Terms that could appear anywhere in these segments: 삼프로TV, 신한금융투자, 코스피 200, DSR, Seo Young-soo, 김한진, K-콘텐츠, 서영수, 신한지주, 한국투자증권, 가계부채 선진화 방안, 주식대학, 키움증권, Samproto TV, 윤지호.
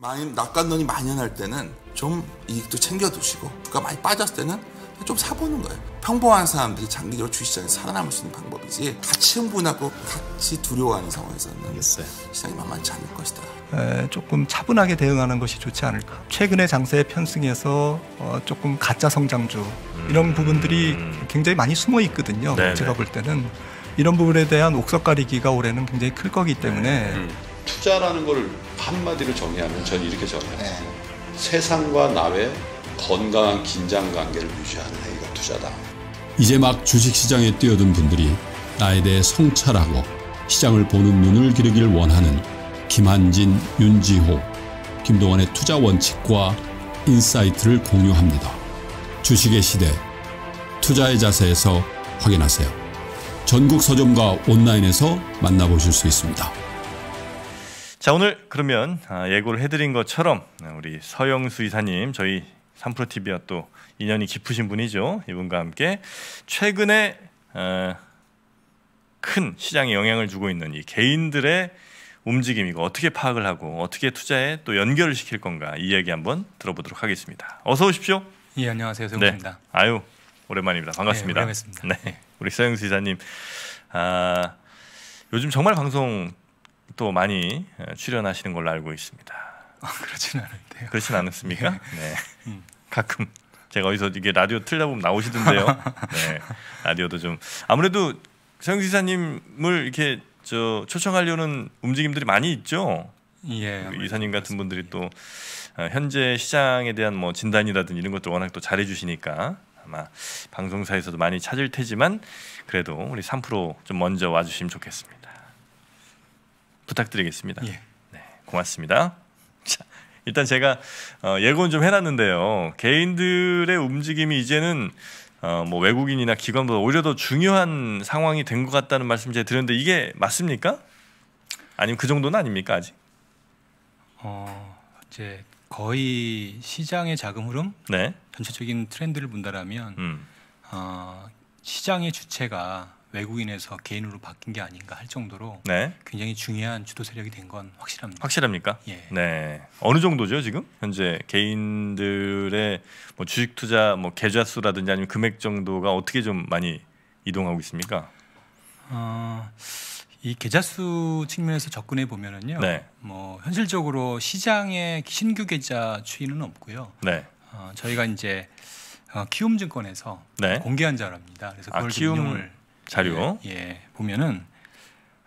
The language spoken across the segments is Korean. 낙관론이 만연할 때는 좀 이익도 챙겨두시고 주가 많이 빠졌을 때는 좀 사보는 거예요. 평범한 사람들이 장기적으로 주식시장에서 살아남을 수 있는 방법이지 같이 흥분하고 같이 두려워하는 상황에서는 알겠어요. 시장이 만만치 않을 것이다. 조금 차분하게 대응하는 것이 좋지 않을까. 최근의 장세의 편승에서 조금 가짜 성장주 이런 부분들이 굉장히 많이 숨어 있거든요. 네네. 제가 볼 때는 이런 부분에 대한 옥석 가리기가 올해는 굉장히 클 거기 때문에 투자라는 걸 한마디로 정의하면 저는 이렇게 정의합니다. 네. 세상과 나의 건강한 긴장관계를 유지하는 행위가 투자다. 이제 막 주식시장에 뛰어든 분들이 나에 대해 성찰하고 시장을 보는 눈을 기르길 원하는 김한진, 윤지호, 김동완의 투자 원칙과 인사이트를 공유합니다. 주식의 시대, 투자의 자세에서 확인하세요. 전국 서점과 온라인에서 만나보실 수 있습니다. 자, 오늘 그러면 예고를 해드린 것처럼 우리 서영수 이사님, 저희 삼프로TV와 또 인연이 깊으신 분이죠. 이분과 함께 최근에 큰 시장에 영향을 주고 있는 이 개인들의 움직임, 이거 어떻게 파악을 하고 어떻게 투자에 또 연결을 시킬 건가, 이 이야기 한번 들어보도록 하겠습니다. 어서 오십시오. 예, 안녕하세요. 서영수입니다. 네. 아유, 오랜만입니다. 반갑습니다. 네, 오랜만입니다. 네, 우리 서영수 이사님, 요즘 정말 방송 또 많이 출연하시는 걸로 알고 있습니다. 그렇진 않은데요. 그렇진 않습니까? 네. 네. 가끔 제가 어디서 이게 라디오 틀다 보면 나오시던데요. 네. 라디오도 좀 아무래도 서영수 이사님을 이렇게 저 초청하려는 움직임들이 많이 있죠. 예. 이사님 같은 그렇습니다. 분들이 또 현재 시장에 대한 뭐 진단이라든지 이런 것도 워낙 또 잘해주시니까 아마 방송사에서도 많이 찾을 테지만 그래도 우리 3프로 좀 먼저 와주시면 좋겠습니다. 부탁드리겠습니다. 예. 네, 고맙습니다. 자, 일단 제가 예고는 좀 해놨는데요. 개인들의 움직임이 이제는 뭐 외국인이나 기관보다 오히려 더 중요한 상황이 된 것 같다는 말씀 제가 드렸는데 이게 맞습니까? 아니면 그 정도는 아닙니까 아직? 이제 거의 시장의 자금 흐름, 네. 전체적인 트렌드를 본다라면 시장의 주체가 외국인에서 개인으로 바뀐 게 아닌가 할 정도로 네. 굉장히 중요한 주도 세력이 된 건 확실합니다. 확실합니까? 예. 네. 어느 정도죠 지금 현재 개인들의 뭐 주식 투자 뭐 계좌 수라든지 아니면 금액 정도가 어떻게 좀 많이 이동하고 있습니까? 이 계좌 수 측면에서 접근해 보면은요. 네. 뭐 현실적으로 시장에 신규 계좌 추이는 없고요. 네. 저희가 이제 키움증권에서 네. 공개한 자료입니다. 그래서 그걸 인용을 자료. 예, 보면은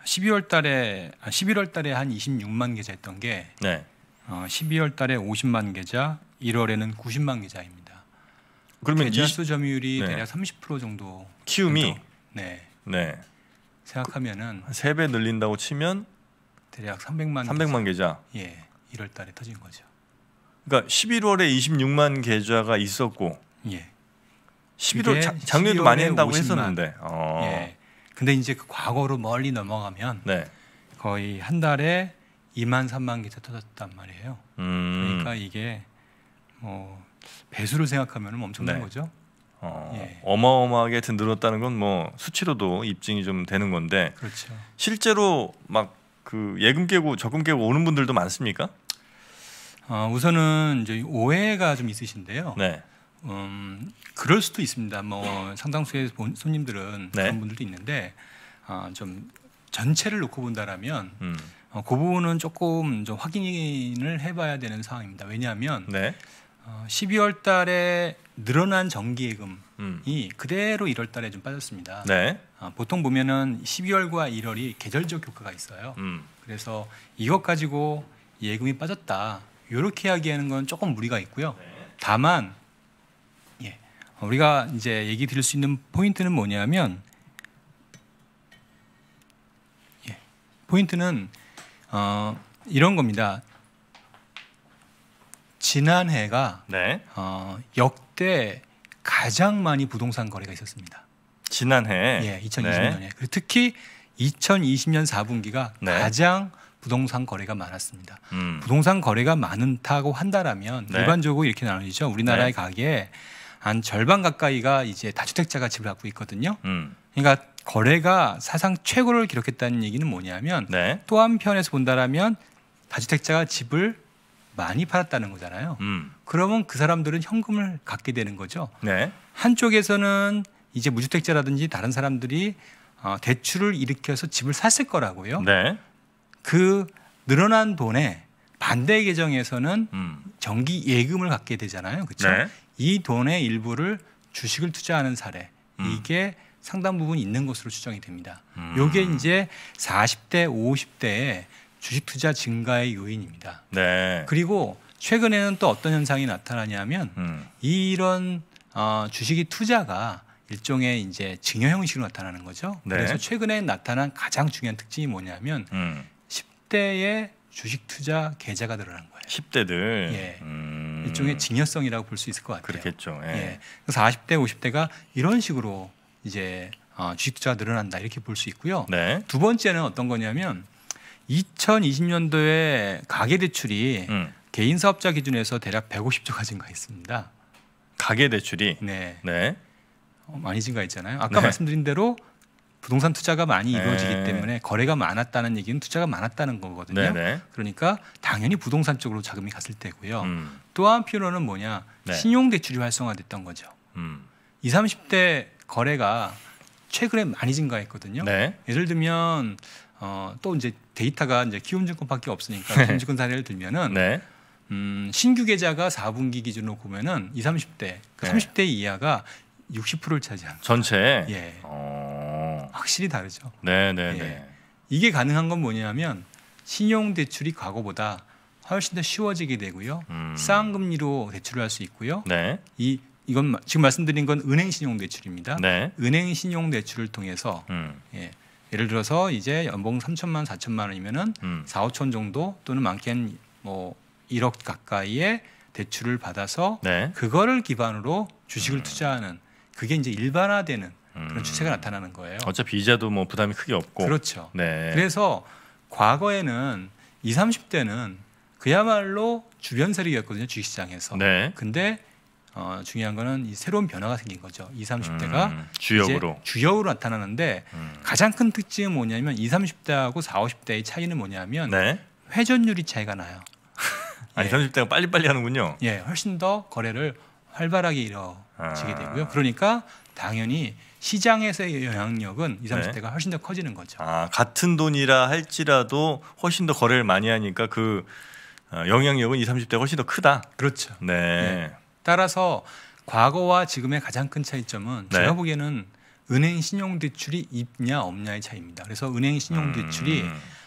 11월달에 한 26만 계좌 했던 게 네. 12월달에 50만 계좌, 1월에는 90만 계좌입니다. 그러면 계좌 수 점유율이 네. 대략 30% 정도. 키움이. 정도? 네. 네. 생각하면은 3배 늘린다고 치면 대략 300만 계좌. 예, 1월달에 터진 거죠. 그러니까 11월에 26만 계좌가 있었고. 예. 11월 작년에도 많이 한다고 했었는데. 예. 근데 이제 그 과거로 멀리 넘어가면 네. 거의 한 달에 2만 3만 개가 터졌단 말이에요. 그러니까 이게 뭐 배수를 생각하면 엄청난 네. 거죠. 예. 어마어마하게 늘었다는 건 뭐 수치로도 입증이 좀 되는 건데. 그렇죠. 실제로 막 그 예금 깨고 적금 깨고 오는 분들도 많습니까? 우선은 이제 오해가 좀 있으신데요. 네. 그럴 수도 있습니다. 뭐 상당수의 손님들은 네. 그런 분들도 있는데 좀 전체를 놓고 본다라면 그 부분은 조금 좀 확인을 해봐야 되는 상황입니다. 왜냐하면 네. 12월 달에 늘어난 정기예금이 그대로 1월 달에 좀 빠졌습니다. 네. 보통 보면은 12월과 1월이 계절적 효과가 있어요. 그래서 이것 가지고 예금이 빠졌다 이렇게 이야기하는 건 조금 무리가 있고요. 네. 다만 우리가 이제 얘기 드릴 수 있는 포인트는 뭐냐면 예, 포인트는 이런 겁니다. 지난해가 네. 역대 가장 많이 부동산 거래가 있었습니다. 지난해? 예, 2020년에. 네. 그리고 특히 2020년 4분기가 네. 가장 부동산 거래가 많았습니다. 부동산 거래가 많다고 한다라면 네. 일반적으로 이렇게 나눠지죠. 우리나라의 네. 가게에 한 절반 가까이가 이제 다주택자가 집을 갖고 있거든요. 그러니까 거래가 사상 최고를 기록했다는 얘기는 뭐냐면 네. 또 한편에서 본다라면 다주택자가 집을 많이 팔았다는 거잖아요. 그러면 그 사람들은 현금을 갖게 되는 거죠. 네. 한쪽에서는 이제 무주택자라든지 다른 사람들이 대출을 일으켜서 집을 샀을 거라고요. 네. 그 늘어난 돈에 반대 계정에서는 정기 예금을 갖게 되잖아요. 그렇죠? 네. 이 돈의 일부를 주식을 투자하는 사례, 이게 상당 부분 있는 것으로 추정이 됩니다. 이게 이제 40대, 50대의 주식 투자 증가의 요인입니다. 네. 그리고 최근에는 또 어떤 현상이 나타나냐면 이런 주식이 투자가 일종의 이제 증여 형식으로 나타나는 거죠. 네. 그래서 최근에 나타난 가장 중요한 특징이 뭐냐면 10대의 주식 투자 계좌가 늘어난 거예요. 10대들. 예. 일종의 증여성이라고 볼 수 있을 것 같아요. 그렇겠죠. 예. 예. 40대, 50대가 이런 식으로 이제 주식 투자가 늘어난다 이렇게 볼 수 있고요. 네. 두 번째는 어떤 거냐면 2020년도에 가계대출이 개인 사업자 기준에서 대략 150조가 증가했습니다. 가계대출이? 네. 네. 많이 증가했잖아요. 아까 네. 말씀드린 대로 부동산 투자가 많이 이루어지기 네. 때문에 거래가 많았다는 얘기는 투자가 많았다는 거거든요. 네, 네. 그러니까 당연히 부동산 쪽으로 자금이 갔을 때고요. 또 한편으로는 뭐냐. 네. 신용대출이 활성화됐던 거죠. 20, 30대 거래가 최근에 많이 증가했거든요. 네. 예를 들면 또 이제 데이터가 이제 키움증권밖에 없으니까 키움증권 사례를 들면은 네. 신규 계좌가 4분기 기준으로 보면은 20, 30대, 그 네. 30대 이하가 60%를 차지한 전체. 예. 확실히 다르죠. 네네네. 예. 이게 가능한 건 뭐냐면 신용 대출이 과거보다 훨씬 더 쉬워지게 되고요. 싼 금리로 대출을 할 수 있고요. 네. 이건 지금 말씀드린 건 은행 신용 대출입니다. 네. 은행 신용 대출을 통해서 예. 예를 들어서 이제 연봉 3천만 4천만 원이면은 4, 5천 정도 또는 많게는 뭐 1억 가까이의 대출을 받아서 네. 그거를 기반으로 주식을 투자하는 그게 이제 일반화되는 그런 추세가 나타나는 거예요. 어차피 이자도 뭐 부담이 크게 없고. 그렇죠. 네. 그래서 과거에는 20, 30대는 그야말로 주변 세력이었거든요. 주식시장에서. 네. 근데 중요한 거는 이 새로운 변화가 생긴 거죠. 20, 30대가 주역으로. 이제 주역으로 나타나는데 가장 큰 특징은 뭐냐면 20, 30대하고 40, 50대의 차이는 뭐냐면 네. 회전율이 차이가 나요. 아니, 30대가 빨리빨리 하는군요. 예, 훨씬 더 거래를 활발하게 이루어지게 되고요. 그러니까 당연히 시장에서의 영향력은 20, 30대가 훨씬 더 커지는 거죠. 아, 같은 돈이라 할지라도 훨씬 더 거래를 많이 하니까 그 영향력은 20, 30대가 훨씬 더 크다. 그렇죠. 네. 네. 따라서 과거와 지금의 가장 큰 차이점은 네. 제가 보기에는 은행 신용대출이 있냐 없냐의 차이입니다. 그래서 은행 신용대출이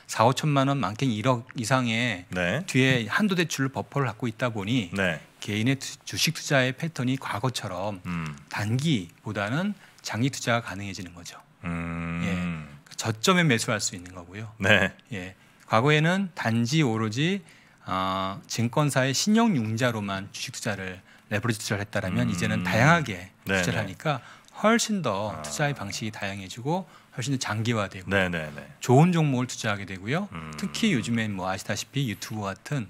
4, 5천만 원 많게는 1억 이상의 네. 뒤에 한도 대출 버퍼를 갖고 있다 보니 네. 개인의 주식 투자의 패턴이 과거처럼 단기보다는 장기 투자가 가능해지는 거죠. 예. 저점에 매수할 수 있는 거고요. 네. 예. 과거에는 단지 오로지 증권사의 신용융자로만 주식 투자를 레버리지 투자를 했다라면 이제는 다양하게 네네. 투자를 하니까 훨씬 더 투자의 방식이 다양해지고 훨씬 더 장기화되고 네네네. 좋은 종목을 투자하게 되고요. 특히 요즘엔 뭐 아시다시피 유튜브 같은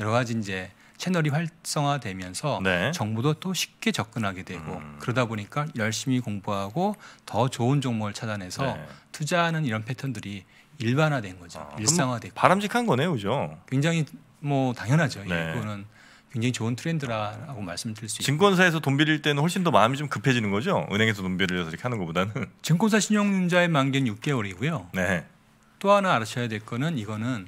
여러 가지 이제 채널이 활성화되면서 네. 정보도 또 쉽게 접근하게 되고 그러다 보니까 열심히 공부하고 더 좋은 종목을 찾아내서 네. 투자하는 이런 패턴들이 일반화된 거죠. 일상화되고 바람직한 거네요, 그죠? 굉장히 뭐 당연하죠. 네. 예, 그거는 굉장히 좋은 트렌드라고 말씀드릴 수 있습니다. 증권사에서 돈 빌릴 때는 훨씬 더 마음이 좀 급해지는 거죠? 은행에서 돈 빌려서 이렇게 하는 것보다는. 증권사 신용융자의 만기는 6개월이고요. 네. 또 하나 알아셔야 될 거는 이거는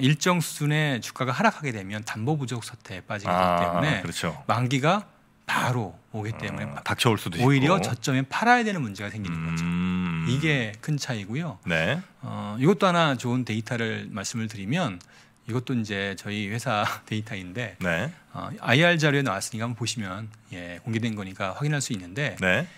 일정 수준의 주가가 하락하게 되면 담보 부족 사태에 빠지기 때문에 그렇죠. 만기가 바로 오기 때문에 닥쳐올 수도 있고 오히려 저점에 팔아야 되는 문제가 생기는 거죠. 이게 큰 차이고요. 네. 이것도 하나 좋은 데이터를 말씀을 드리면 이것도 이제 저희 회사 데이터인데 네. IR 자료에 나왔으니까 한번 보시면 예, 공개된 거니까 확인할 수 있는데 네.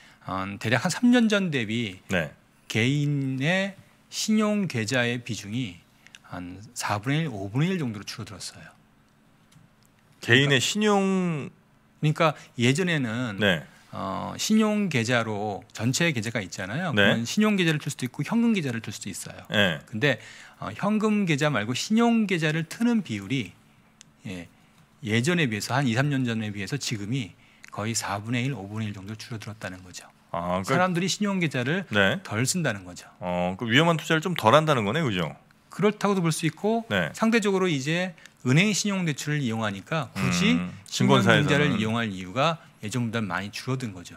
대략 한 3년 전 대비 네. 개인의 신용 계좌의 비중이 한 4분의 1, 5분의 1 정도로 줄어들었어요. 개인의 그러니까, 신용 그러니까 예전에는 네. 신용 계좌로 전체 계좌가 있잖아요. 네. 그건 신용 계좌를 틀 수도 있고 현금 계좌를 틀 수도 있어요. 네. 근데 현금 계좌 말고 신용 계좌를 트는 비율이 예, 예전에 비해서 한 2, 3년 전에 비해서 지금이 거의 4분의 1, 5분의 1 정도 줄어들었다는 거죠. 아, 그러니까, 사람들이 신용 계좌를 네. 덜 쓴다는 거죠. 그 위험한 투자를 좀 덜 한다는 거네요, 그죠? 그렇다고도 볼 수 있고 네. 상대적으로 이제 은행 신용대출을 이용하니까 굳이 증권사를 이용할 이유가 예전보다 많이 줄어든 거죠.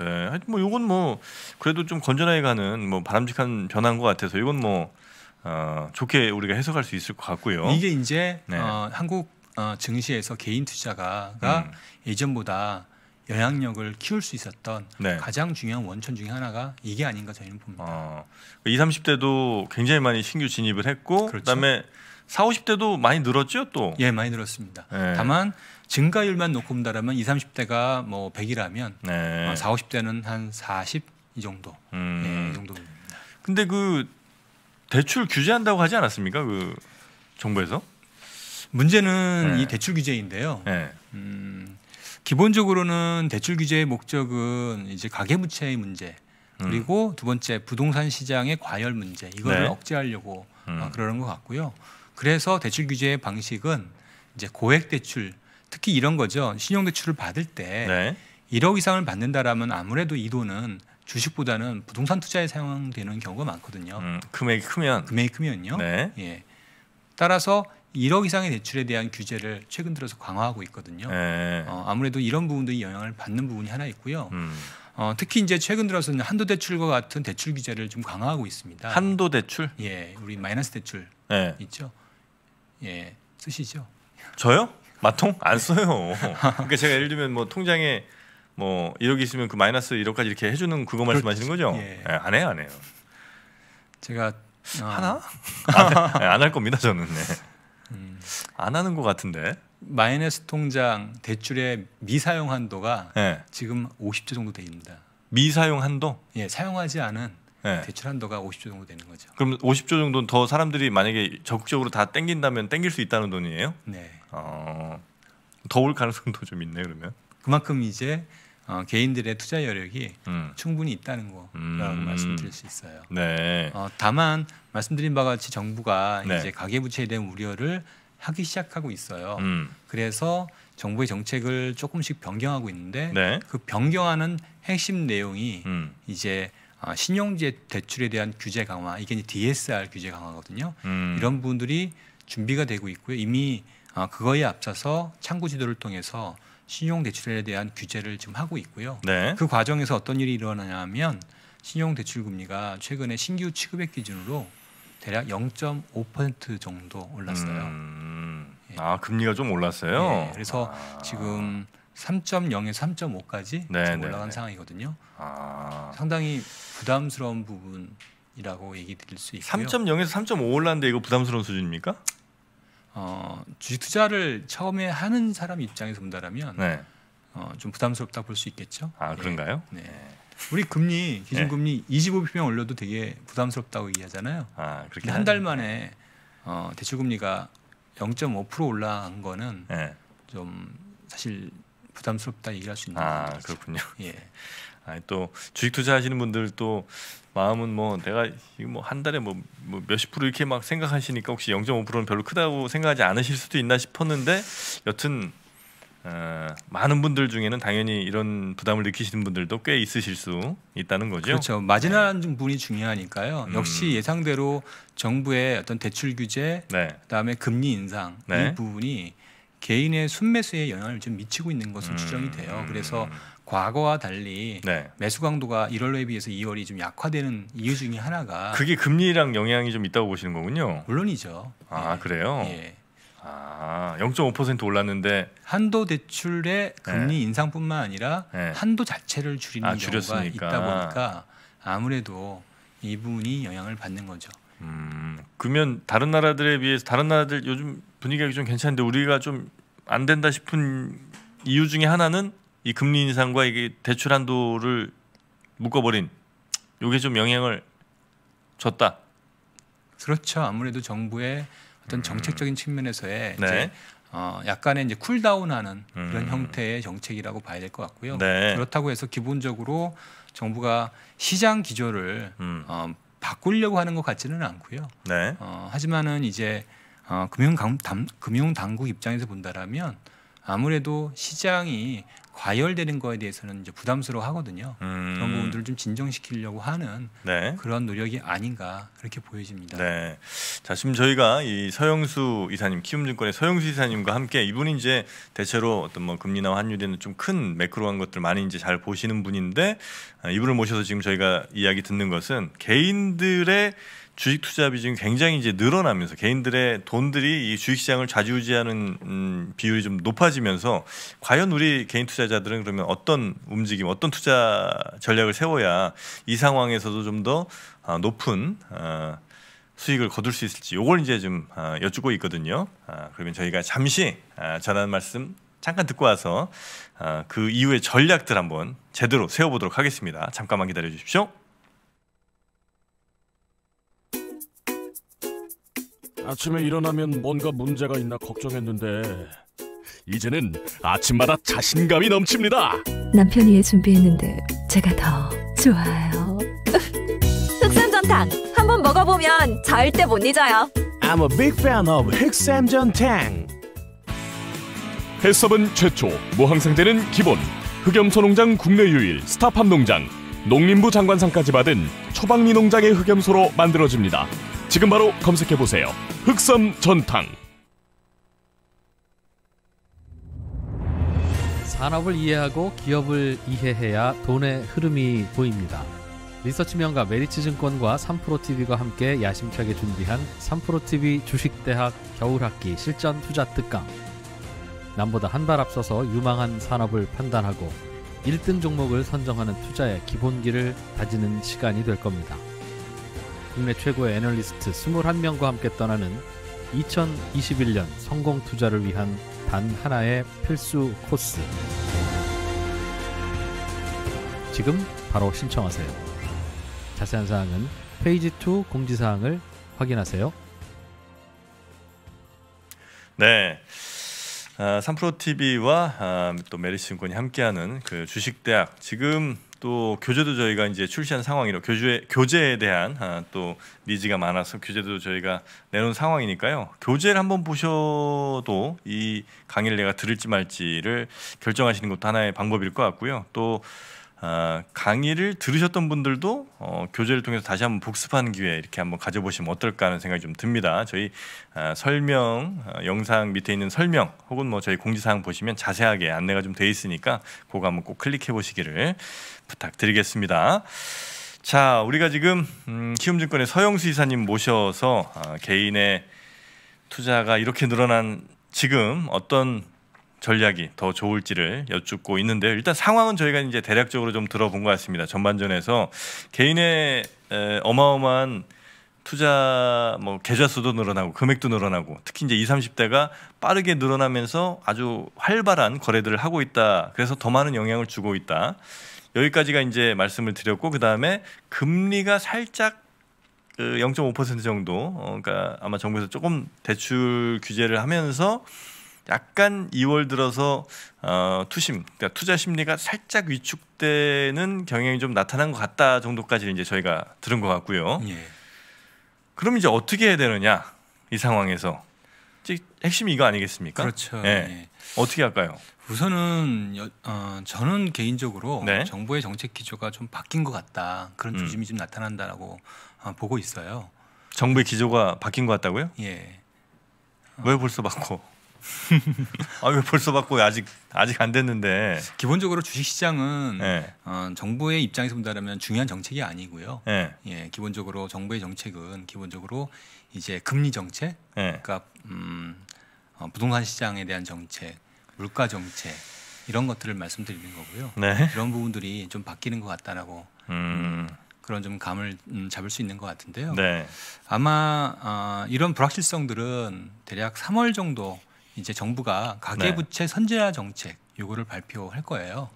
네, 하여튼 뭐 이건 뭐 그래도 좀 건전하게 가는 뭐 바람직한 변화인 것 같아서 이건 뭐 좋게 우리가 해석할 수 있을 것 같고요. 이게 이제 네. 한국 증시에서 개인 투자가가 예전보다 영향력을 키울 수 있었던 네. 가장 중요한 원천 중에 하나가 이게 아닌가 저희는 봅니다. 20, 30대도 굉장히 많이 신규 진입을 했고 그렇죠. 그다음에 40, 50대도 많이 늘었죠 또? 예, 많이 늘었습니다. 네. 다만 증가율만 놓고 본다면 20, 30대가 뭐 100이라면 네. 40, 50대는 한 40 이 정도. 네, 이 정도입니다. 근데 그 대출 규제한다고 하지 않았습니까? 그 정부에서? 문제는 네. 이 대출 규제인데요. 네. 기본적으로는 대출 규제의 목적은 이제 가계부채의 문제 그리고 두 번째 부동산 시장의 과열 문제 이거를 네. 억제하려고 그러는 것 같고요. 그래서 대출 규제의 방식은 이제 고액 대출 특히 이런 거죠. 신용 대출을 받을 때 네. 1억 이상을 받는다라면 아무래도 이 돈은 주식보다는 부동산 투자에 사용되는 경우가 많거든요. 금액이 크면 네. 예. 따라서 1억 이상의 대출에 대한 규제를 최근 들어서 강화하고 있거든요. 네. 아무래도 이런 부분들이 영향을 받는 부분이 하나 있고요. 특히 이제 최근 들어서는 한도 대출과 같은 대출 규제를 좀 강화하고 있습니다. 한도 대출? 예, 우리 마이너스 대출 네. 있죠. 예, 쓰시죠? 저요? 마통 안 써요. 그러니까 제가 예를 들면 뭐 통장에 뭐 1억이 있으면 그 마이너스 1억까지 이렇게 해주는 그거 말씀하시는 거죠? 예. 예, 안 해요, 안 해요. 제가 하나? 안 할 겁니다, 저는. 네. 안 하는 것 같은데 마이너스 통장 대출의 미사용 한도가 네. 지금 50조 정도 됩니다. 미사용 한도? 예, 사용하지 않은 네. 대출 한도가 50조 정도 되는 거죠. 그럼 50조 정도는 더 사람들이 만약에 적극적으로 다 땡긴다면 땡길 수 있다는 돈이에요? 네. 더 올 가능성도 좀 있네 그러면. 그만큼 이제 개인들의 투자 여력이 충분히 있다는 거라고 말씀드릴 수 있어요. 네. 다만 말씀드린 바와 같이 정부가 네. 이제 가계부채에 대한 우려를 하기 시작하고 있어요. 그래서 정부의 정책을 조금씩 변경하고 있는데 네. 그 변경하는 핵심 내용이 이제 신용대출에 대한 규제 강화, 이게 이제 DSR 규제 강화거든요. 이런 부분들이 준비가 되고 있고요. 이미 그거에 앞서서 창구 지도를 통해서 신용대출에 대한 규제를 지금 하고 있고요. 네. 그 과정에서 어떤 일이 일어나냐면 신용대출 금리가 최근에 신규 취급액 기준으로 대략 0.5% 정도 올랐어요. 예. 아, 금리가 좀 올랐어요? 예. 그래서 지금 3.0에서 3.5까지 네, 올라간 네. 상황이거든요. 상당히 부담스러운 부분이라고 얘기 드릴 수 있고요. 3.0에서 3.5 올랐는데 이거 부담스러운 수준입니까? 주식 투자를 처음에 하는 사람 입장에서 본다면 네. 좀 부담스럽다 볼 수 있겠죠. 아, 그런가요? 예. 네. 우리 금리 기준금리 네. 25bp 올려도 되게 부담스럽다고 얘기하잖아요. 아, 그렇게 한 달 만에 대출금리가 0.5% 올라간 거는 네. 좀 사실 부담스럽다 얘기할 수 있는 거죠. 아, 그렇군요. 예. 아니, 또 주식 투자하시는 분들 또 마음은 뭐 내가 뭐 한 달에 뭐 몇십 프로 이렇게 막 생각하시니까 혹시 0.5%는 별로 크다고 생각하지 않으실 수도 있나 싶었는데 여튼. 많은 분들 중에는 당연히 이런 부담을 느끼시는 분들도 꽤 있으실 수 있다는 거죠. 그렇죠. 마지노선 부분이 중요하니까요. 역시 예상대로 정부의 어떤 대출 규제, 네. 그다음에 금리 인상 네. 이 부분이 개인의 순매수에 영향을 좀 미치고 있는 것으로 추정이 돼요. 그래서 과거와 달리 네. 매수 강도가 1월에 비해서 2월이 좀 약화되는 이유 중에 하나가 그게 금리랑 영향이 좀 있다고 보시는 거군요. 물론이죠. 아 예. 그래요? 예. 아, 0.5% 올랐는데 한도 대출의 금리 네. 인상뿐만 아니라 네. 한도 자체를 줄이는 경우가 있다 보니까 아무래도 이 부분이 영향을 받는 거죠. 그러면 다른 나라들에 비해서 다른 나라들 요즘 분위기가 좀 괜찮은데 우리가 좀 안 된다 싶은 이유 중에 하나는 이 금리 인상과 이게 대출 한도를 묶어버린 요게 좀 영향을 줬다. 그렇죠. 아무래도 정부의 어떤 정책적인 측면에서의 네. 이제 약간의 이제 쿨다운하는 그런 형태의 정책이라고 봐야 될 것 같고요. 네. 그렇다고 해서 기본적으로 정부가 시장 기조를 바꾸려고 하는 것 같지는 않고요. 네. 하지만은 이제 금융당국 입장에서 본다라면 아무래도 시장이 과열되는 거에 대해서는 이제 부담스러워하거든요. 그런 부분들을 좀 진정시키려고 하는 그런 노력이 아닌가 그렇게 보여집니다. 네. 자, 지금 저희가 이 서영수 이사님, 키움증권의 서영수 이사님과 함께 이분이 이제 대체로 어떤 뭐 금리나 환율에는 좀 큰 매크로한 것들 많이 이제 잘 보시는 분인데, 이분을 모셔서 지금 저희가 이야기 듣는 것은 개인들의 주식 투자비 지금 굉장히 이제 늘어나면서 개인들의 돈들이 이 주식시장을 좌지우지하는 비율이 좀 높아지면서 과연 우리 개인 투자자들은 그러면 어떤 움직임, 어떤 투자 전략을 세워야 이 상황에서도 좀 더 높은 수익을 거둘 수 있을지 요걸 이제 좀 여쭙고 있거든요. 그러면 저희가 잠시 전하는 말씀 잠깐 듣고 와서 그 이후의 전략들 한번 제대로 세워보도록 하겠습니다. 잠깐만 기다려 주십시오. 아침에 일어나면 뭔가 문제가 있나 걱정했는데 이제는 아침마다 자신감이 넘칩니다. 남편이 준비했는데 제가 더 좋아요. 흑삼전탕 한번 먹어보면 절대 못 잊어요. I'm a big fan of 흑삼전탕. 해썹은 최초, 무항생제는 기본, 흑염소 농장 국내 유일 스타팜 농장, 농림부 장관상까지 받은 초박리 농장의 흑염소로 만들어집니다. 지금 바로 검색해보세요. 흑삼전탕. 산업을 이해하고 기업을 이해해야 돈의 흐름이 보입니다. 리서치명가 메리츠증권과 삼프로TV가 함께 야심차게 준비한 삼프로TV 주식대학 겨울학기 실전투자특강. 남보다 한 발 앞서서 유망한 산업을 판단하고 1등 종목을 선정하는 투자의 기본기를 다지는 시간이 될 겁니다. 국내 최고의 애널리스트 21명과 함께 떠나는 2021년 성공 투자를 위한 단 하나의 필수 코스. 지금 바로 신청하세요. 자세한 사항은 페이지2 공지사항을 확인하세요. 네. 삼프로TV와 또 메리츠증권이 함께하는 그 주식대학, 지금 또 교재도 저희가 이제 출시한 상황이라 교재에 대한 또 니즈가 많아서 교재도 저희가 내놓은 상황이니까요. 교재를 한번 보셔도 이 강의를 내가 들을지 말지를 결정하시는 것도 하나의 방법일 것 같고요. 또 강의를 들으셨던 분들도 교재를 통해서 다시 한번 복습하는 기회 이렇게 한번 가져보시면 어떨까 하는 생각이 좀 듭니다. 저희 설명 영상 밑에 있는 설명 혹은 뭐 저희 공지사항 보시면 자세하게 안내가 좀 돼 있으니까 그거 한번 꼭 클릭해 보시기를 부탁드리겠습니다. 자, 우리가 지금 키움증권의 서영수 이사님 모셔서 개인의 투자가 이렇게 늘어난 지금 어떤 전략이 더 좋을지를 여쭙고 있는데요. 일단 상황은 저희가 이제 대략적으로 좀 들어본 것 같습니다. 전반전에서 개인의 어마어마한 투자 뭐 계좌 수도 늘어나고 금액도 늘어나고 특히 이제 20, 30대가 빠르게 늘어나면서 아주 활발한 거래들을 하고 있다. 그래서 더 많은 영향을 주고 있다. 여기까지가 이제 말씀을 드렸고 그 다음에 금리가 살짝 0.5% 정도 그러니까 아마 정부에서 조금 대출 규제를 하면서 약간 2월 들어서 투심, 그러니까 투자 심리가 살짝 위축되는 경향이 좀 나타난 것 같다 정도까지 이제 저희가 들은 것 같고요. 예. 그럼 이제 어떻게 해야 되느냐 이 상황에서 핵심이 이거 아니겠습니까? 그렇죠. 예. 예. 어떻게 할까요? 우선은 저는 개인적으로 정부의 정책 기조가 좀 바뀐 것 같다 그런 조짐이 좀 나타난다라고 보고 있어요. 정부의 기조가 바뀐 것 같다고요? 예. 왜 벌써 바꿔? 아, 왜 벌써 받고 아직 안 됐는데. 기본적으로 주식시장은 정부의 입장에서 본다면 중요한 정책이 아니고요. 예, 기본적으로 정부의 정책은 기본적으로 이제 금리 정책, 그러니까 부동산 시장에 대한 정책, 물가 정책 이런 것들을 말씀드리는 거고요. 이런 부분들이 좀 바뀌는 것 같다라고. 그런 좀 감을 잡을 수 있는 것 같은데요. 아마 이런 불확실성들은 대략 3월 정도. 이제 정부가 가계부채 선제화 정책 요거를 발표할 거예요.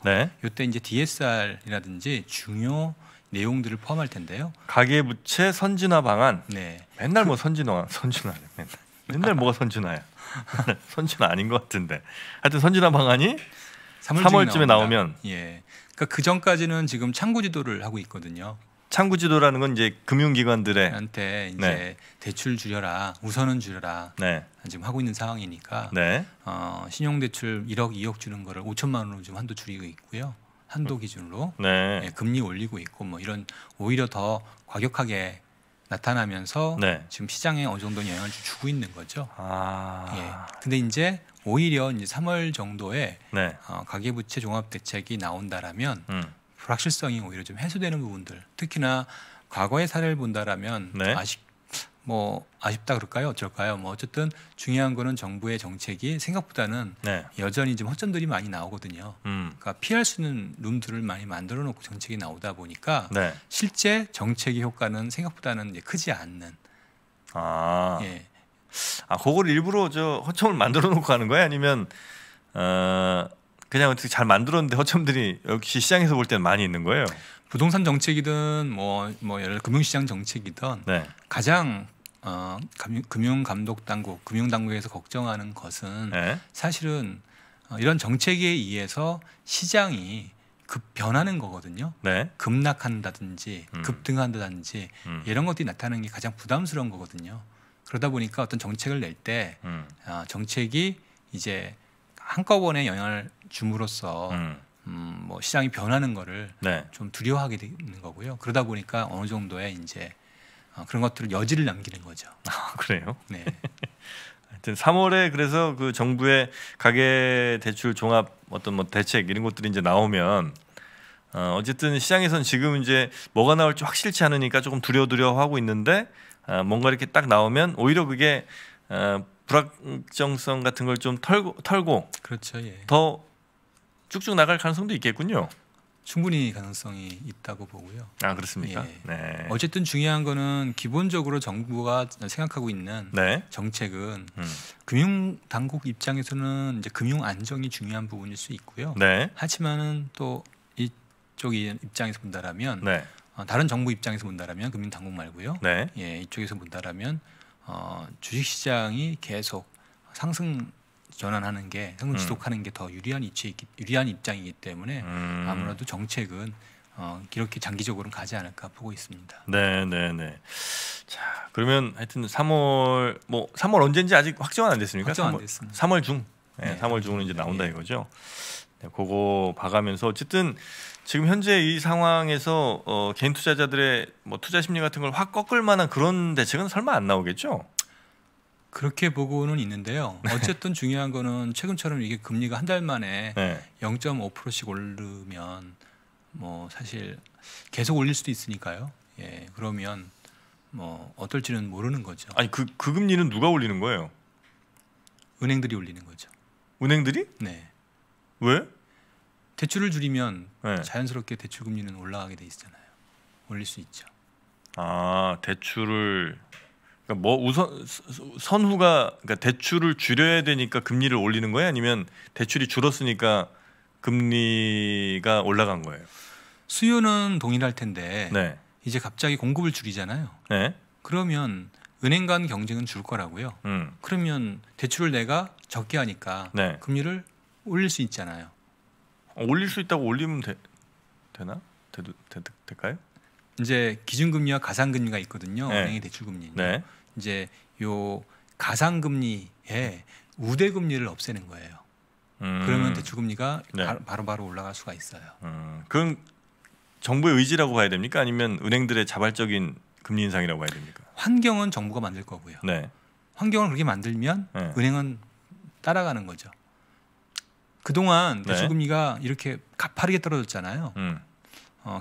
요때 이제 DSR이라든지 중요 내용들을 포함할 텐데요. 가계부채 선진화 방안. 맨날 뭐 선진화 맨날 뭐가 선진화야. 선진화 아닌 것 같은데. 하여튼 선진화 방안이 3월쯤에 나오면. 예. 그러니까 그 전까지는 지금 참고지도를 하고 있거든요. 창구 지도라는 건 이제 금융기관들한테 이제 네. 대출 줄여라, 우선은 줄여라. 네. 지금 하고 있는 상황이니까 네. 신용대출 1억, 2억 주는 거를 5천만 원으로 지금 한도 줄이고 있고요. 한도 기준으로 네. 네, 금리 올리고 있고 뭐 이런 오히려 더 과격하게 나타나면서 네. 지금 시장에 어느 정도 영향을 주고 있는 거죠. 아. 예. 근데 이제 오히려 이제 3월 정도에 네. 가계부채 종합대책이 나온다라면 불확실성이 오히려 좀 해소되는 부분들, 특히나 과거의 사례를 본다라면 네. 아쉽다 그럴까요? 어쩔까요? 뭐 어쨌든 중요한 거는 정부의 정책이 생각보다는 네. 여전히 좀 허점들이 많이 나오거든요. 그러니까 피할 수 있는 룸들을 많이 만들어 놓고 정책이 나오다 보니까 네. 실제 정책의 효과는 생각보다는 이제 크지 않는. 아, 예. 그걸 일부러 저 허점을 만들어 놓고 하는 거예요? 아니면 그냥 어떻게 잘 만들었는데 허점들이 역시 시장에서 볼 때는 많이 있는 거예요? 부동산 정책이든 예를 금융시장 정책이든 네. 가장 금융당국에서 걱정하는 것은 네. 사실은 이런 정책에 의해서 시장이 변하는 거거든요. 네. 급락한다든지 급등한다든지 이런 것들이 나타나는 게 가장 부담스러운 거거든요. 그러다 보니까 어떤 정책을 낼 때 정책이 이제 한꺼번에 영향을 줌으로써 시장이 변하는 거를 네. 좀 두려워하게 되는 거고요. 그러다 보니까 어느 정도의 이제 그런 것들을 여지를 남기는 거죠. 아, 그래요? 네. 하여튼 3월에 그래서 그 정부의 가계 대출 종합 어떤 대책 이런 것들이 이제 나오면 어쨌든 시장에선 지금 이제 뭐가 나올지 확실치 않으니까 조금 두려워하고 있는데 뭔가 이렇게 딱 나오면 오히려 그게 불확정성 같은 걸 좀 털고 그렇죠. 예. 더 쭉쭉 나갈 가능성도 있겠군요. 충분히 가능성이 있다고 보고요. 아, 그렇습니까? 예. 네. 어쨌든 중요한 거는 기본적으로 정부가 생각하고 있는 네. 정책은 금융 당국 입장에서는 이제 금융 안정이 중요한 부분일 수 있고요. 네. 하지만은 또 이쪽 입장에서 본다라면 네. 다른 정부 입장에서 본다라면 금융 당국 말고요. 네. 예, 이쪽에서 본다라면 주식시장이 계속 상승 전환하는 게 상승 지속하는 게 더 유리한 입장이기 때문에 아무래도 정책은 이렇게 장기적으로는 가지 않을까 보고 있습니다. 네. 자, 그러면 하여튼 3월 3월 언제인지 아직 확정은 안 됐습니까? 확정 안 됐습니다. 3월 중, 네, 3월 중은 이제 나온다 이거죠. 네, 그거 봐가면서 어쨌든 지금 현재 이 상황에서 개인 투자자들의 투자 심리 같은 걸 확 꺾을 만한 그런 대책은 설마 안 나오겠죠? 그렇게 보고는 있는데요. 어쨌든 중요한 거는 최근처럼 이게 금리가 한 달 만에 네. 0.5%씩 오르면 사실 계속 올릴 수도 있으니까요. 예, 그러면 어떨지는 모르는 거죠. 아니 그 금리는 누가 올리는 거예요? 은행들이 올리는 거죠. 은행들이? 네. 왜? 대출을 줄이면 네. 자연스럽게 대출 금리는 올라가게 돼 있잖아요. 올릴 수 있죠. 아, 대출을 그러니까 그러니까 대출을 줄여야 되니까 금리를 올리는 거예요? 아니면 대출이 줄었으니까 금리가 올라간 거예요? 수요는 동일할 텐데 네. 이제 갑자기 공급을 줄이잖아요. 네. 그러면 은행 간 경쟁은 줄 거라고요. 그러면 대출을 내가 적게 하니까 네. 금리를 올릴 수 있잖아요. 올릴 수 있다고 올리면 될까요? 이제 기준금리와 가상금리가 있거든요. 네. 은행의 대출금리. 네. 이제 요 가상금리에 우대금리를 없애는 거예요. 그러면 대출금리가 네. 바로 올라갈 수가 있어요. 그건 정부의 의지라고 봐야 됩니까? 아니면 은행들의 자발적인 금리 인상이라고 봐야 됩니까? 환경은 정부가 만들 거고요. 네. 환경을 그렇게 만들면 네. 은행은 따라가는 거죠. 그동안 대출금리가 네. 이렇게 가파르게 떨어졌잖아요.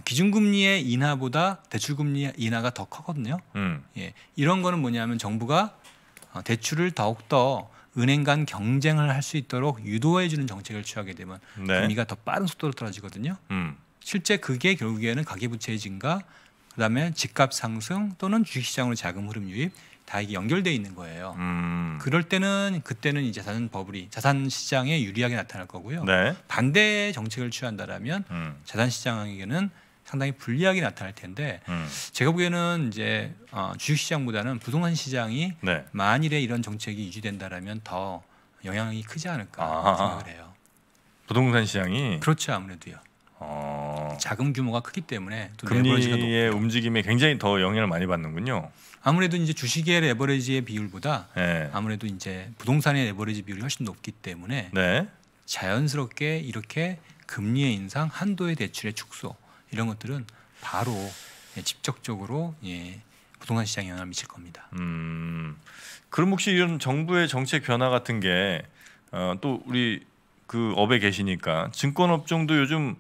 기준금리의 인하보다 대출금리의 인하가 더 크거든요. 예, 이런 거는 뭐냐면 정부가 대출을 더욱더 은행 간 경쟁을 할 수 있도록 유도해 주는 정책을 취하게 되면 네. 금리가 더 빠른 속도로 떨어지거든요. 실제 그게 결국에는 가계부채의 증가, 그다음에 집값 상승 또는 주식시장으로 자금 흐름 유입 다 이게 연결돼 있는 거예요. 그럴 때는 그때는 이제 자산 시장에 유리하게 나타날 거고요. 네. 반대의 정책을 취한다라면 자산 시장에게는 상당히 불리하게 나타날 텐데 제가 보기에는 이제 주식 시장보다는 부동산 시장이 네. 만일에 이런 정책이 유지된다라면 더 영향이 크지 않을까 생각을 해요. 부동산 시장이 그렇죠 아무래도요. 자금 규모가 크기 때문에 또 금리의 움직임에 굉장히 더 영향을 많이 받는군요. 아무래도 이제 주식의 레버리지의 비율보다 네. 아무래도 이제 부동산의 레버리지 비율이 훨씬 높기 때문에 네. 자연스럽게 이렇게 금리의 인상, 한도의 대출의 축소 이런 것들은 바로 직접적으로 예, 부동산 시장에 영향을 미칠 겁니다. 그럼 혹시 이런 정부의 정책 변화 같은 게 또 우리 그 업에 계시니까 증권업종도 요즘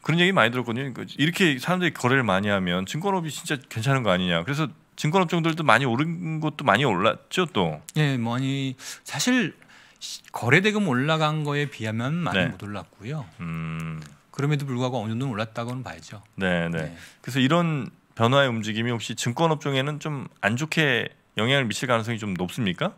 그런 얘기 많이 들었거든요. 이렇게 사람들이 거래를 많이 하면 증권업이 진짜 괜찮은 거 아니냐. 그래서 증권업종들도 많이 오른 것도 많이 올랐죠 또. 예, 뭐 아니 사실 거래대금 올라간 거에 비하면 많이 네. 못 올랐고요. 그럼에도 불구하고 어느 정도는 올랐다고는 봐야죠. 네, 네. 그래서 이런 변화의 움직임이 혹시 증권업종에는 좀 안 좋게 영향을 미칠 가능성이 좀 높습니까?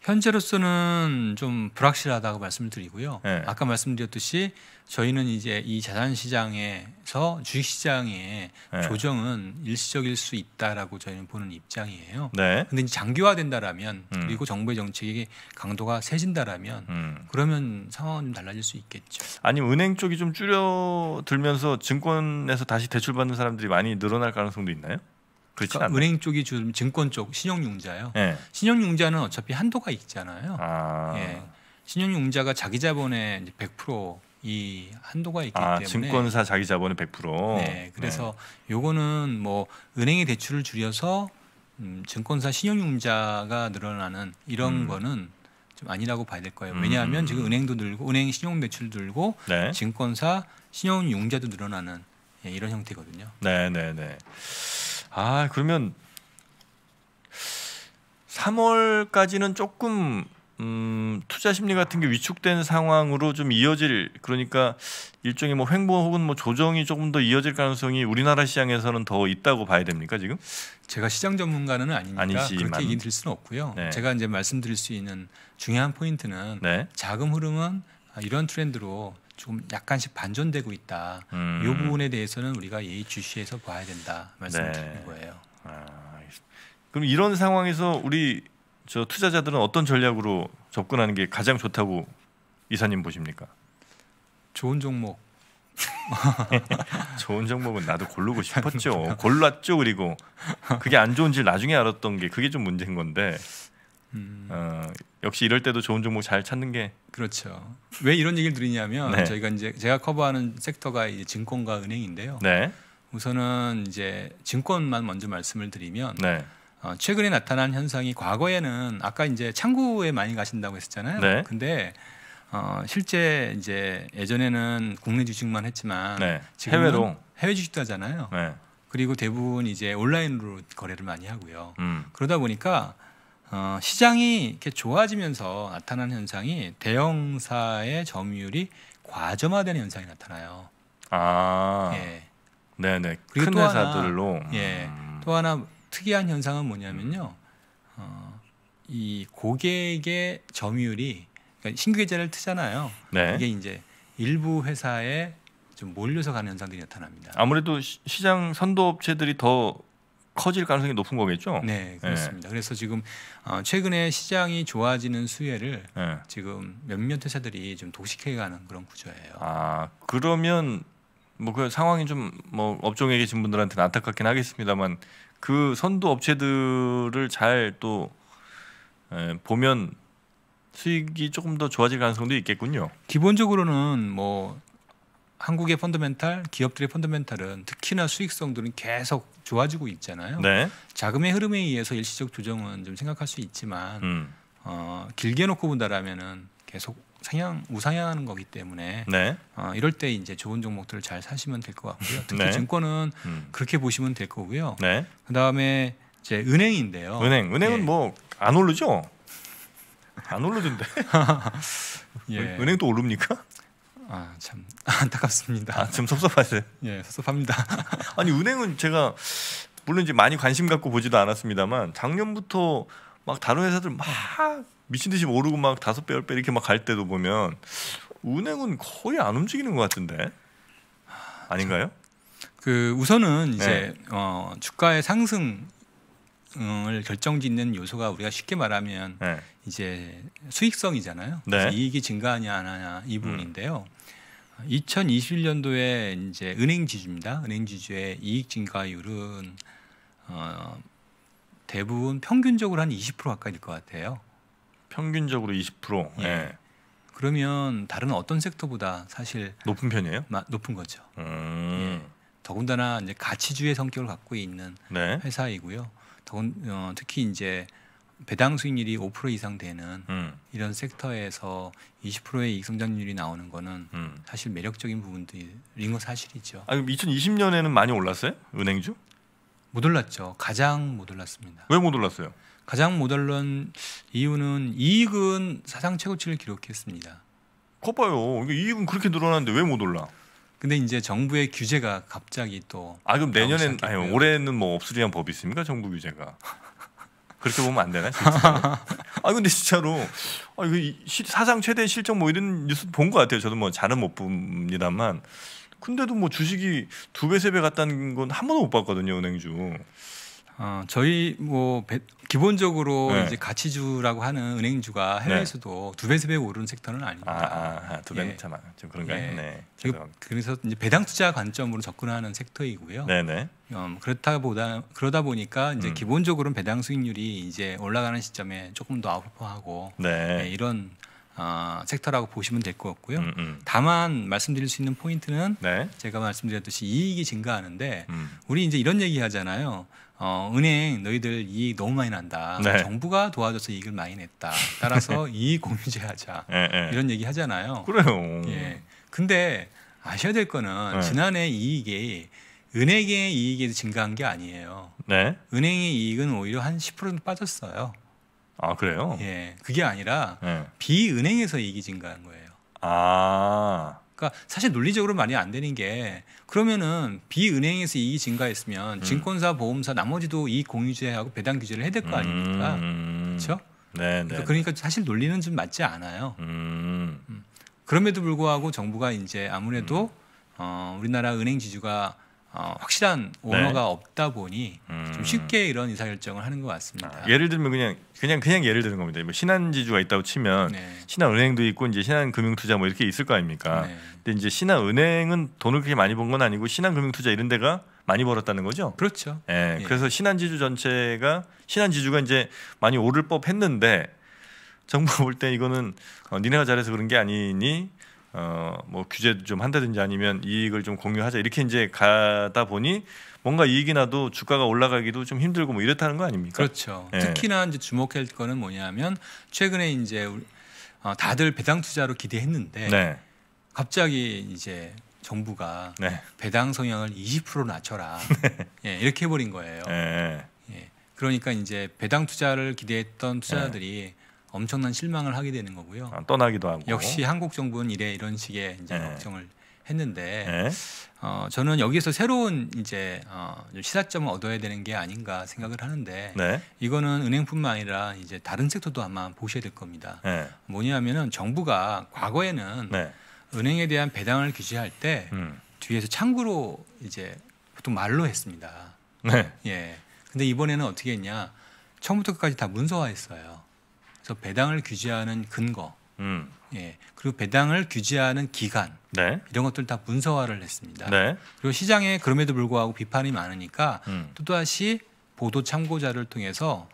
현재로서는 좀 불확실하다고 말씀드리고요. 네. 아까 말씀드렸듯이 저희는 이제 이 자산 시장에서 주식 시장의 네. 조정은 일시적일 수 있다라고 저희는 보는 입장이에요. 네. 근데 이제 장기화된다라면 그리고 정부의 정책이 강도가 세진다라면 그러면 상황은 좀 달라질 수 있겠죠. 아니면 은행 쪽이 좀 줄어들면서 증권에서 다시 대출받는 사람들이 많이 늘어날 가능성도 있나요? 그러니까 은행 쪽이 좀 증권 쪽 신용융자요. 네. 신용융자는 어차피 한도가 있잖아요. 아. 예. 신용융자가 자기 자본의 100% 이 한도가 있기 때문에 증권사 자기 자본의 100%. 네. 그래서 네. 요거는 뭐 은행의 대출을 줄여서 증권사 신용융자가 늘어나는 이런 거는 좀 아니라고 봐야 될 거예요. 왜냐하면 지금 은행도 늘고 은행 신용대출 늘고 네. 증권사 신용융자도 늘어나는 예, 이런 형태거든요. 네, 네, 네. 아 그러면 3월까지는 조금 투자 심리 같은 게 위축된 상황으로 좀 이어질 그러니까 일종의 뭐 횡보 혹은 뭐 조정이 조금 더 이어질 가능성이 우리나라 시장에서는 더 있다고 봐야 됩니까 지금? 제가 시장 전문가는 아니니까 아니지만. 그렇게 얘기 드릴 수는 없고요. 네. 제가 이제 말씀드릴 수 있는 중요한 포인트는 네. 자금 흐름은 이런 트렌드로. 좀 약간씩 반전되고 있다. 이 부분에 대해서는 우리가 예의주시해서 봐야 된다 말씀드리는 네. 거예요. 아, 그럼 이런 상황에서 우리 저 투자자들은 어떤 전략으로 접근하는 게 가장 좋다고 이사님 보십니까? 좋은 종목. 좋은 종목은 나도 고르고 싶었죠. 골랐죠. 그리고 그게 안 좋은지 나중에 알았던 게 그게 좀 문제인 건데. 역시 이럴 때도 좋은 종목 잘 찾는 게 그렇죠. 왜 이런 얘기를 드리냐면 네. 저희가 이제 제가 커버하는 섹터가 이제 증권과 은행인데요. 네. 우선은 이제 증권만 먼저 말씀을 드리면 네. 최근에 나타난 현상이 과거에는 아까 이제 창구에 많이 가신다고 했었잖아요. 네. 근데 실제 이제 예전에는 국내 주식만 했지만 네. 지금은 해외 주식도 하잖아요. 네. 그리고 대부분 이제 온라인으로 거래를 많이 하고요. 그러다 보니까 시장이 이렇게 좋아지면서 나타나는 현상이 대형사의 점유율이 과점화되는 현상이 나타나요. 아, 예. 네네. 큰 또 회사들로. 하나, 예. 또 하나 특이한 현상은 뭐냐면요. 이 고객의 점유율이 그러니까 신규계좌를 트잖아요. 네. 이게 이제 일부 회사에 좀 몰려서 가는 현상들이 나타납니다. 아무래도 시장 선도업체들이 더 커질 가능성이 높은 거겠죠. 네, 그렇습니다. 네. 그래서 지금 최근에 시장이 좋아지는 수혜를 네. 지금 몇몇 회사들이 좀 독식해가는 그런 구조예요. 아, 그러면 뭐 그 상황이 좀 뭐 업종에 계신 분들한테는 안타깝긴 하겠습니다만 그 선도 업체들을 잘 또 보면 수익이 조금 더 좋아질 가능성도 있겠군요. 기본적으로는 뭐. 한국의 펀더멘탈, 기업들의 펀더멘탈은 특히나 수익성들은 계속 좋아지고 있잖아요. 네. 자금의 흐름에 의해서 일시적 조정은 좀 생각할 수 있지만 길게 놓고 본다라면은 계속 상향, 우상향하는 거기 때문에 네. 이럴 때 이제 좋은 종목들을 잘 사시면 될 것 같고요. 특히 네. 증권은 그렇게 보시면 될 거고요. 네. 그다음에 이제 은행인데요. 은행은 예. 뭐 안 오르죠? 안 오르던데. 예. 은행도 오릅니까? 아, 참 안타깝습니다. 아, 좀 섭섭하세요? 예, 섭섭합니다. 아니 은행은 제가 물론 이제 많이 관심 갖고 보지도 않았습니다만 작년부터 막 다른 회사들 막 미친 듯이 오르고 막 5배, 10배 이렇게 막 갈 때도 보면 은행은 거의 안 움직이는 것 같은데 아닌가요? 그 우선은 이제 네. 주가의 상승을 결정짓는 요소가 우리가 쉽게 말하면 네. 이제 수익성이잖아요. 네. 이익이 증가하냐 안 하냐 이 부분인데요. 2021년도에 이제 은행 지주입니다. 은행 지주의 이익 증가율은 대부분 평균적으로 한 20% 가까이일 것 같아요. 평균적으로 20%. 예. 예. 그러면 다른 어떤 섹터보다 사실 높은 편이에요? 높은 거죠. 예. 더군다나 이제 가치주의 성격을 갖고 있는 네. 회사이고요. 특히 이제 배당 수익률이 5% 이상 되는 이런 섹터에서 20%의 이익 성장률이 나오는 거는 사실 매력적인 부분들인 건 사실이죠. 아, 그럼 2020년에는 많이 올랐어요? 은행주? 못 올랐죠. 가장 못 올랐습니다. 왜 못 올랐어요? 가장 못 올른 이유는 이익은 사상 최고치를 기록했습니다. 거봐요. 이익은 그렇게 늘어났는데 왜 못 올라? 근데 이제 정부의 규제가 갑자기 또 그럼 내년엔 올해는 뭐 없으리란 법이 있습니까? 정부 규제가. 그렇게 보면 안 되나? 근데 진짜로 사상 최대 실적 뭐 이런 뉴스 본 것 같아요. 저도 뭐 잘은 못 봅니다만 근데도 뭐 주식이 2배, 3배 갔다는 건 한 번도 못 봤거든요, 은행주. 저희 뭐 기본적으로 네. 이제 가치주라고 하는 은행주가 해외에서도 네. 2배, 3배 오르는 섹터는 아닙니다. 두 배는 참 좀 그런가요? 네. 그래서 이제 배당 투자 관점으로 접근하는 섹터이고요. 네네. 그러다 보니까 이제 기본적으로는 배당 수익률이 이제 올라가는 시점에 조금 더 아웃퍼포하고 네. 이런 섹터라고 보시면 될 것 같고요. 다만 말씀드릴 수 있는 포인트는 네. 제가 말씀드렸듯이 이익이 증가하는데 우리 이제 이런 얘기 하잖아요. 은행 너희들 이익 너무 많이 난다. 네. 정부가 도와줘서 이익을 많이 냈다. 따라서 이익 공유제하자. 이런 얘기 하잖아요. 그래요. 예. 근데 아셔야 될 거는 지난해 이익이 은행의 이익이 증가한 게 아니에요. 네. 은행의 이익은 오히려 한 10% 빠졌어요. 아 그래요? 예, 그게 아니라 비은행에서 이익이 증가한 거예요. 그러니까 사실 논리적으로 말이 안 되는 게 그러면은 비은행에서 이익이 증가했으면 증권사, 보험사 나머지도 이익 공유제하고 배당 규제를 해야 될 거 아닙니까? 그렇죠? 네. 그러니까 사실 논리는 좀 맞지 않아요. 그럼에도 불구하고 정부가 이제 아무래도 우리나라 은행 지주가 확실한 원어가 네. 없다 보니 좀 쉽게 이런 의사결정을 하는 것 같습니다. 예를 들면 그냥 예를 드는 겁니다. 뭐 신한지주가 있다고 치면 네. 신한은행도 있고 이제 신한금융투자 뭐 이렇게 있을 거 아닙니까? 네. 근데 이제 신한은행은 돈을 그렇게 많이 번 건 아니고 신한금융투자 이런 데가 많이 벌었다는 거죠. 그렇죠. 예. 그래서 신한지주 전체가 신한지주가 이제 많이 오를 법했는데 정부가 볼 때 이거는 니네가 잘해서 그런 게 아니니. 뭐 규제도 좀 한다든지 아니면 이익을 좀 공유하자 이렇게 이제 가다 보니 뭔가 이익이 나도 주가가 올라가기도 좀 힘들고 뭐 이렇다는 거 아닙니까? 그렇죠. 예. 특히나 이제 주목할 거는 뭐냐면 최근에 이제 다들 배당 투자로 기대했는데 네. 갑자기 이제 정부가 네. 배당 성향을 20% 낮춰라 네. 예, 이렇게 해버린 거예요. 네. 예. 그러니까 이제 배당 투자를 기대했던 투자자들이 네. 엄청난 실망을 하게 되는 거고요. 떠나기도 하고. 역시 한국 정부는 이런 식의 이제 걱정을 했는데 저는 여기에서 새로운 이제 시사점을 얻어야 되는 게 아닌가 생각을 하는데 네. 이거는 은행뿐만 아니라 이제 다른 섹터도 아마 보셔야 될 겁니다. 뭐냐면은 정부가 과거에는 은행에 대한 배당을 규제할 때 뒤에서 창구로 이제 보통 말로 했습니다. 네. 예. 근데 이번에는 어떻게 했냐? 처음부터 끝까지 다 문서화했어요. 배당을 규제하는 근거, 예, 그리고 배당을 규제하는 기간 네. 이런 것들 다 문서화를 했습니다. 네. 그리고 시장에 그럼에도 불구하고 비판이 많으니까 또다시 보도 참고자를 통해서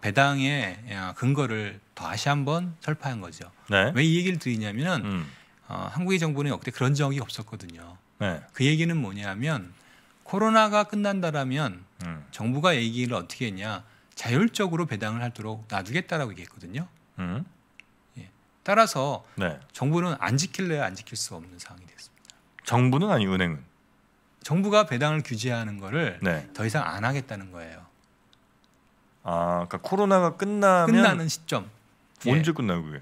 배당의 근거를 다시 한번 설파한 거죠. 네. 왜 이 얘기를 드리냐면 한국의 정부는 역대 그런 적이 없었거든요. 네. 그 얘기는 뭐냐면 코로나가 끝난다라면 정부가 얘기를 어떻게 했냐. 자율적으로 배당을 하도록 놔두겠다라고 얘기했거든요. 예. 따라서 네. 정부는 안 지킬래야 안 지킬 수 없는 상황이 됐습니다. 정부는 아니고 은행은? 정부가 배당을 규제하는 거를 네. 더 이상 안 하겠다는 거예요. 그러니까 코로나가 끝나는 시점. 언제 끝나요 그게?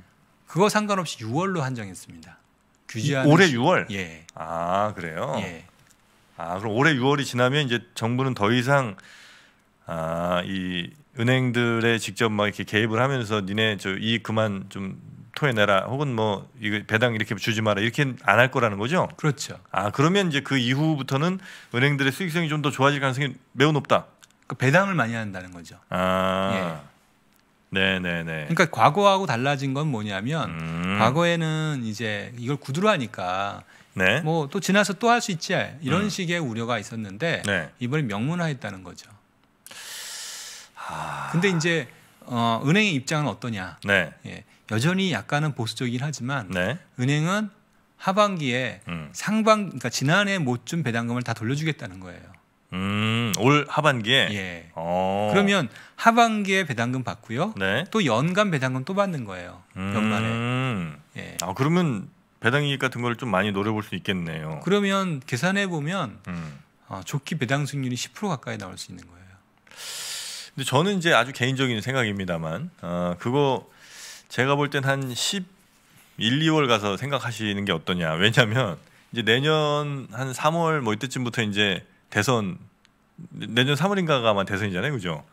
그거 상관없이 6월로 한정했습니다. 규제하는 올해 6월? 예. 그래요? 예. 그럼 올해 6월이 지나면 이제 정부는 더 이상 이 은행들의 직접 막 이렇게 개입을 하면서 니네 저 이익 그만 좀 토해내라 혹은 뭐 이거 배당 이렇게 주지 마라 이렇게 안 할 거라는 거죠? 그렇죠. 그러면 이제 그 이후부터는 은행들의 수익성이 좀 더 좋아질 가능성이 매우 높다. 그 배당을 많이 한다는 거죠. 예. 네네네. 그러니까 과거하고 달라진 건 뭐냐면 과거에는 이제 이걸 구두로 하니까 네. 뭐 또 지나서 또 할 수 있지 이런 식의 우려가 있었는데 네. 이번에 명문화했다는 거죠. 아. 근데 이제 은행의 입장은 어떠냐? 네. 예, 여전히 약간은 보수적이긴 하지만 네. 은행은 하반기에 그러니까 지난해 못 준 배당금을 다 돌려주겠다는 거예요. 올 하반기에. 예. 그러면 하반기에 배당금 받고요. 네. 또 연간 배당금 또 받는 거예요. 연말에. 예. 아 그러면 배당이익 같은 걸 좀 많이 노려볼 수 있겠네요. 그러면 계산해 보면 좋게 배당 수익률이 10% 가까이 나올 수 있는 거예요. 근데 저는 이제 아주 개인적인 생각입니다만, 그거 제가 볼 땐 한 1, 2월 가서 생각하시는 게 어떠냐. 왜냐하면 이제 내년 한 3월 뭐 이때쯤부터 이제 대선, 내년 3월인가가 아마 대선이잖아요, 그죠?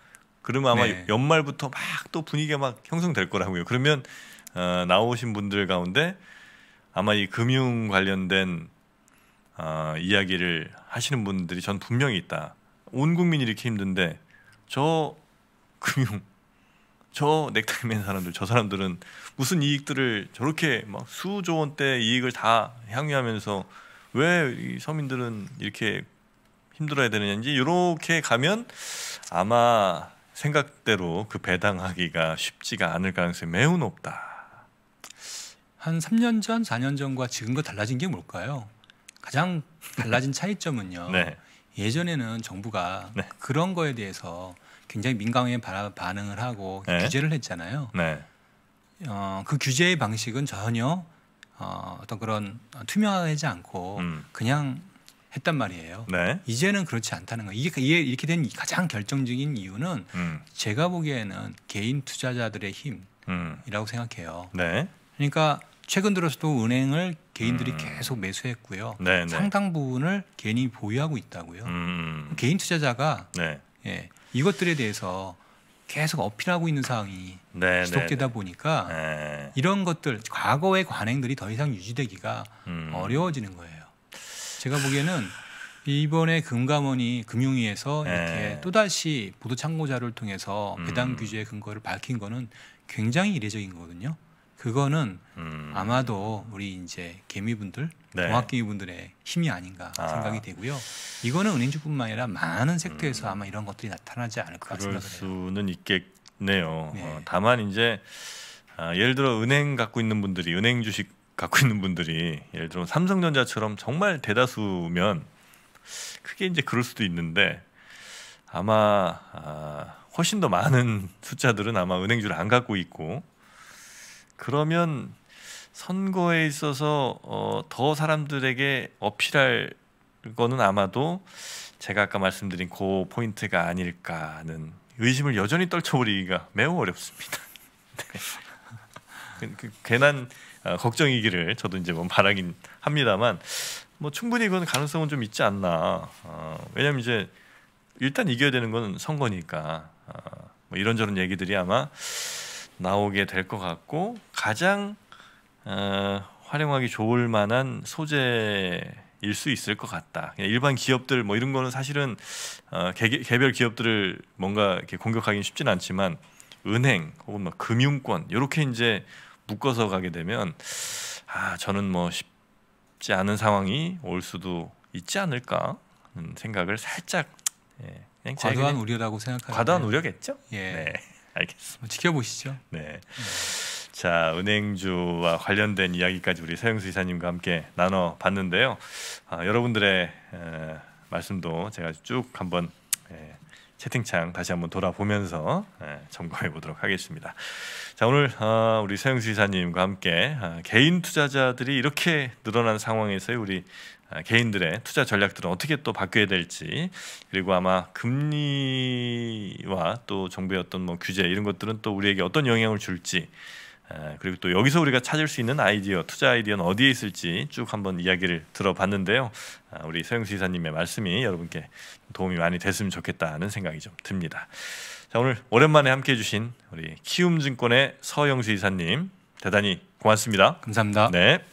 그러면 아마 네. 연말부터 막 또 분위기가 막 형성될 거라고요. 그러면 나오신 분들 가운데 아마 이 금융 관련된 이야기를 하시는 분들이 전 분명히 있다. 온 국민이 이렇게 힘든데 저 금융, 저 넥타이 맨 사람들, 저 사람들은 무슨 이익들을 저렇게 막 수조 원대 이익을 다 향유하면서 왜 이 서민들은 이렇게 힘들어야 되느냐인지 이렇게 가면 아마 생각대로 그 배당하기가 쉽지가 않을 가능성이 매우 높다. 한 3년 전, 4년 전과 지금과 달라진 게 뭘까요? 가장 달라진 차이점은요. 네. 예전에는 정부가 네. 그런 거에 대해서 굉장히 민감하게 반응을 하고 네. 규제를 했잖아요. 네. 그 규제의 방식은 전혀 어떤 그런 투명하지 않고 그냥 했단 말이에요. 네. 이제는 그렇지 않다는 거예요. 이게 이렇게 된 가장 결정적인 이유는 제가 보기에는 개인 투자자들의 힘이라고 생각해요. 네. 그러니까 최근 들어서도 은행을 개인들이 계속 매수했고요. 네네. 상당 부분을 개인이 보유하고 있다고요. 개인 투자자가 네. 예, 이것들에 대해서 계속 어필하고 있는 상황이 네네네. 지속되다 보니까 네. 이런 것들, 과거의 관행들이 더 이상 유지되기가 어려워지는 거예요. 제가 보기에는 이번에 금감원이 금융위에서 네. 이렇게 또다시 보도 참고 자료를 통해서 배당 규제의 근거를 밝힌 거는 굉장히 이례적인 거거든요. 그거는 아마도 우리 이제 개미분들, 네. 공학개미분들의 힘이 아닌가 생각이 되고요. 이거는 은행주뿐만 아니라 많은 섹터에서 아마 이런 것들이 나타나지 않을까 생각을 해요. 그럴 수는 있겠네요. 네. 다만 이제 예를 들어 은행 갖고 있는 분들이, 은행 주식 갖고 있는 분들이 예를 들어 삼성전자처럼 정말 대다수면 크게 이제 그럴 수도 있는데 아마 훨씬 더 많은 숫자들은 아마 은행주를 안 갖고 있고 그러면 선거에 있어서 더 사람들에게 어필할 거는 아마도 제가 아까 말씀드린 그 포인트가 아닐까 하는 의심을 여전히 떨쳐버리기가 매우 어렵습니다. 네. 괜한 걱정이기를 저도 이제 뭐 바라긴 합니다만 뭐 충분히 그건 가능성은 좀 있지 않나. 왜냐면 이제 일단 이겨야 되는 건 선거니까 뭐 이런저런 얘기들이 아마 나오게 될 것 같고 가장 활용하기 좋을 만한 소재일 수 있을 것 같다. 그냥 일반 기업들 뭐 이런 거는 사실은 개별 기업들을 뭔가 이렇게 공격하기는 쉽진 않지만 은행 혹은 뭐 금융권 이렇게 이제 묶어서 가게 되면 아 저는 뭐 쉽지 않은 상황이 올 수도 있지 않을까 하는 생각을 살짝 예, 그냥 과도한 우려라고 생각하는데 과도한 우려겠죠? 예. 네. 알겠습니다. 지켜보시죠. 네. 자, 은행주와 관련된 이야기까지 우리 세영수 이사님과 함께 나눠봤는데요. 여러분들의 말씀도 제가 쭉 한번 채팅창 다시 한번 돌아보면서 점검해 보도록 하겠습니다. 자, 오늘 우리 세영수 이사님과 함께 개인 투자자들이 이렇게 늘어난 상황에서의 우리 개인들의 투자 전략들은 어떻게 또 바뀌어야 될지 그리고 아마 금리와 또 정부의 어떤 뭐 규제 이런 것들은 또 우리에게 어떤 영향을 줄지 그리고 또 여기서 우리가 찾을 수 있는 아이디어 투자 아이디어는 어디에 있을지 쭉 한번 이야기를 들어봤는데요. 우리 서영수 이사님의 말씀이 여러분께 도움이 많이 됐으면 좋겠다는 생각이 좀 듭니다. 자, 오늘 오랜만에 함께해 주신 우리 키움증권의 서영수 이사님 대단히 고맙습니다. 감사합니다. 네.